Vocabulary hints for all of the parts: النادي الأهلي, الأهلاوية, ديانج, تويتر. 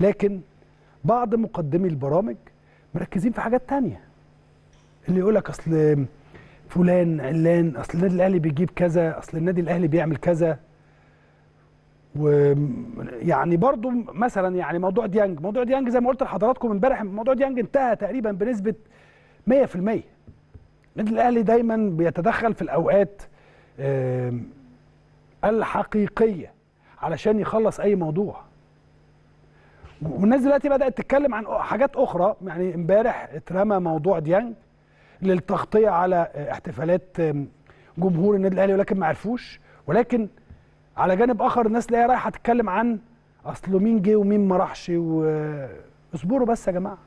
لكن بعض مقدمي البرامج مركزين في حاجات تانية. اللي يقول لك اصل فلان علان، اصل النادي الاهلي بيجيب كذا، اصل النادي الاهلي بيعمل كذا. ويعني برضو مثلا يعني موضوع ديانج، زي ما قلت لحضراتكم امبارح، موضوع ديانج انتهى تقريبا بنسبه 100%. النادي الاهلي دايما بيتدخل في الاوقات الحقيقيه علشان يخلص اي موضوع. والناس دلوقتي بدات تتكلم عن حاجات اخرى، يعني امبارح اترمى موضوع ديانج للتغطيه على احتفالات جمهور النادي الاهلي، ولكن ما عرفوش. ولكن على جانب اخر الناس تلاقيها رايحه تتكلم عن اصله مين جه ومين ما راحش. اصبروا بس يا جماعه،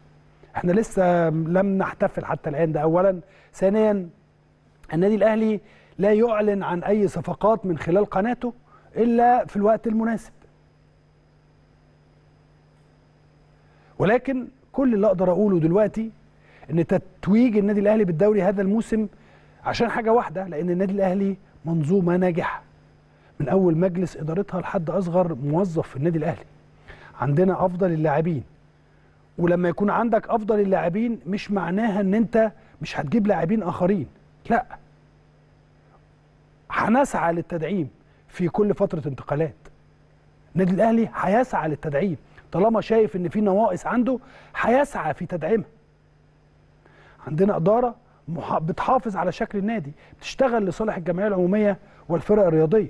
احنا لسه لم نحتفل حتى الان، ده اولا. ثانيا، النادي الاهلي لا يعلن عن اي صفقات من خلال قناته الا في الوقت المناسب. ولكن كل اللي اقدر اقوله دلوقتي ان تتويج النادي الاهلي بالدوري هذا الموسم عشان حاجه واحده، لان النادي الاهلي منظومه ناجحه من اول مجلس ادارتها لحد اصغر موظف في النادي الاهلي. عندنا افضل اللاعبين، ولما يكون عندك افضل اللاعبين مش معناها ان انت مش هتجيب لاعبين اخرين، لا، هنسعى للتدعيم في كل فتره انتقالات. النادي الاهلي هيسعى للتدعيم طالما شايف ان في نواقص عنده، هيسعى في تدعيمها. عندنا اداره بتحافظ على شكل النادي، بتشتغل لصالح الجمعيه العموميه والفرق الرياضيه.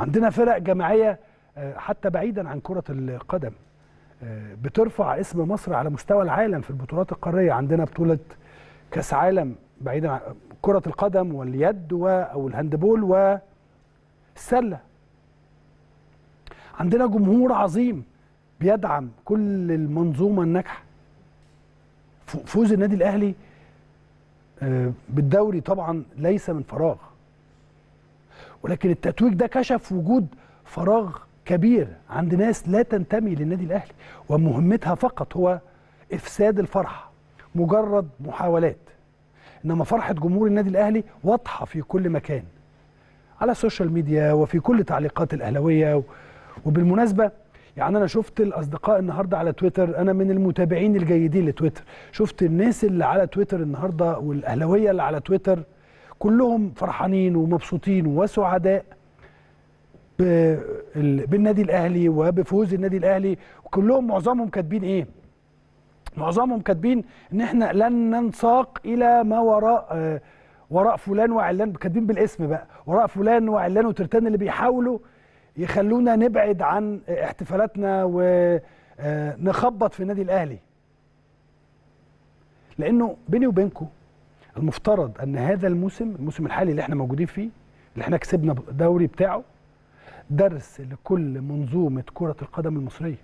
عندنا فرق جماعيه حتى بعيدا عن كره القدم بترفع اسم مصر على مستوى العالم في البطولات القاريه. عندنا بطوله كاس عالم بعيدا عن كره القدم واليد او الهاندبول والسله. عندنا جمهور عظيم بيدعم كل المنظومه الناجحه. فوز النادي الاهلي بالدوري طبعا ليس من فراغ، ولكن التتويج ده كشف وجود فراغ كبير عند ناس لا تنتمي للنادي الاهلي، ومهمتها فقط هو افساد الفرحه، مجرد محاولات. انما فرحه جمهور النادي الاهلي واضحه في كل مكان، على السوشيال ميديا وفي كل تعليقات الاهلاويه. وبالمناسبه يعني انا شفت الاصدقاء النهارده على تويتر، انا من المتابعين الجيدين لتويتر، شفت الناس اللي على تويتر النهارده والاهلاويه اللي على تويتر كلهم فرحانين ومبسوطين وسعداء بالنادي الاهلي وبفوز النادي الاهلي. وكلهم معظمهم كاتبين ايه؟ معظمهم كاتبين ان احنا لن ننساق الى ما وراء فلان وعلان، كاتبين بالاسم بقى، وراء فلان وعلان وترتان، اللي بيحاولوا يخلونا نبعد عن احتفالاتنا ونخبط في النادي الاهلي. لانه بيني وبينكم المفترض ان هذا الموسم الحالي اللي احنا موجودين فيه، اللي احنا كسبنا الدوري بتاعه، درس لكل منظومه كره القدم المصريه.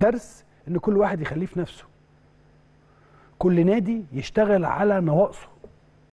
درس ان كل واحد يخليه في نفسه، كل نادي يشتغل على نواقصه،